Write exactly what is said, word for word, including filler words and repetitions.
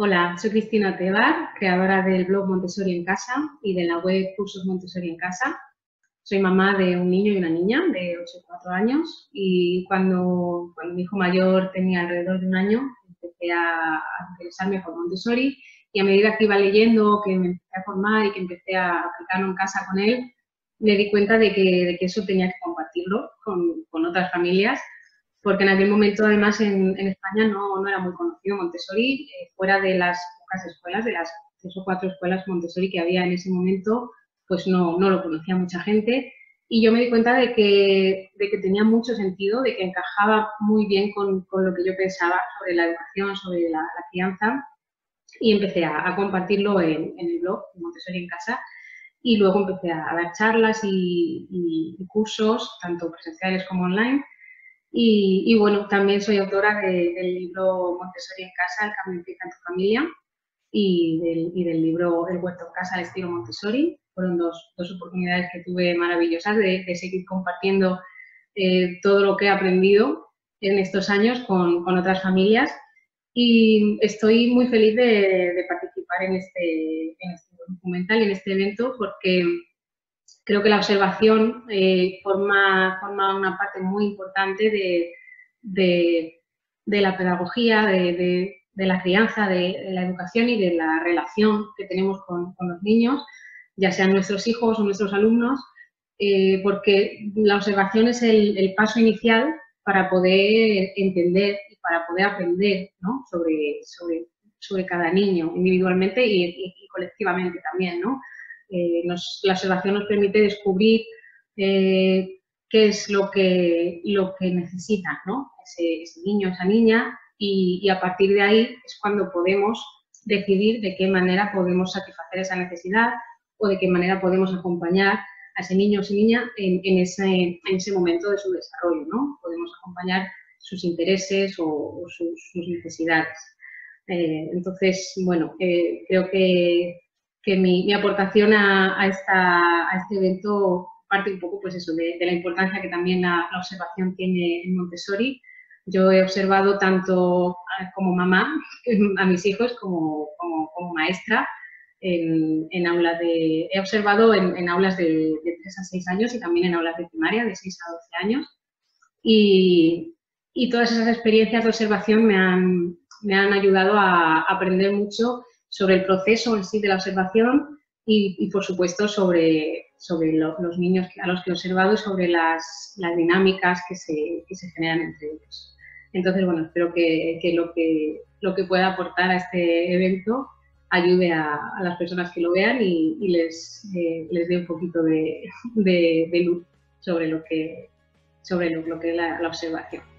Hola, soy Cristina Tebar, creadora del blog Montessori en Casa y de la web Cursos Montessori en Casa. Soy mamá de un niño y una niña de ocho y cuatro años y cuando, cuando mi hijo mayor tenía alrededor de un año empecé a interesarme por Montessori y a medida que iba leyendo, que me empecé a formar y que empecé a aplicarlo en casa con él, me di cuenta de que, de que eso tenía que compartirlo con, con otras familias. Porque en aquel momento, además, en, en España no, no era muy conocido Montessori, eh, fuera de las pocas escuelas, de las tres o cuatro escuelas Montessori que había en ese momento, pues no, no lo conocía mucha gente. Y yo me di cuenta de que, de que tenía mucho sentido, de que encajaba muy bien con, con lo que yo pensaba sobre la educación, sobre la, la crianza. Y empecé a, a compartirlo en, en el blog Montessori en Casa. Y luego empecé a dar charlas y, y, y cursos, tanto presenciales como online. Y, y bueno, también soy autora de, del libro Montessori en Casa, el cambio implica en tu familia, y del, y del libro El huerto en casa el estilo Montessori. Fueron dos, dos oportunidades que tuve maravillosas de, de seguir compartiendo eh, todo lo que he aprendido en estos años con, con otras familias. Y estoy muy feliz de, de participar en este, en este documental y en este evento porque creo que la observación eh, forma, forma una parte muy importante de, de, de la pedagogía, de, de, de la crianza, de, de la educación y de la relación que tenemos con, con los niños, ya sean nuestros hijos o nuestros alumnos, eh, porque la observación es el, el paso inicial para poder entender y para poder aprender, ¿no? sobre, sobre, sobre cada niño individualmente y, y, y colectivamente también, ¿no? Eh, nos, la observación nos permite descubrir eh, qué es lo que, lo que necesita, ¿no? ese, ese niño, esa niña, y, y a partir de ahí es cuando podemos decidir de qué manera podemos satisfacer esa necesidad o de qué manera podemos acompañar a ese niño o esa niña en, en, ese, en ese momento de su desarrollo, ¿no? Podemos acompañar sus intereses o, o sus, sus necesidades. Eh, entonces, bueno, eh, creo que... que mi, mi aportación a, a, esta, a este evento parte un poco pues eso, de, de la importancia que también la, la observación tiene en Montessori. Yo he observado tanto como mamá a mis hijos como, como, como maestra en, en aulas de... He observado en, en aulas de, de tres a seis años y también en aulas de primaria de seis a doce años. Y, y todas esas experiencias de observación me han, me han ayudado a aprender mucho sobre el proceso en sí de la observación y, y por supuesto, sobre, sobre lo, los niños a los que he observado y sobre las, las dinámicas que se, que se generan entre ellos. Entonces, bueno, espero que, que, lo, que lo que pueda aportar a este evento ayude a, a las personas que lo vean y, y les, eh, les dé un poquito de, de, de luz sobre lo que, sobre lo, lo que es la, la observación.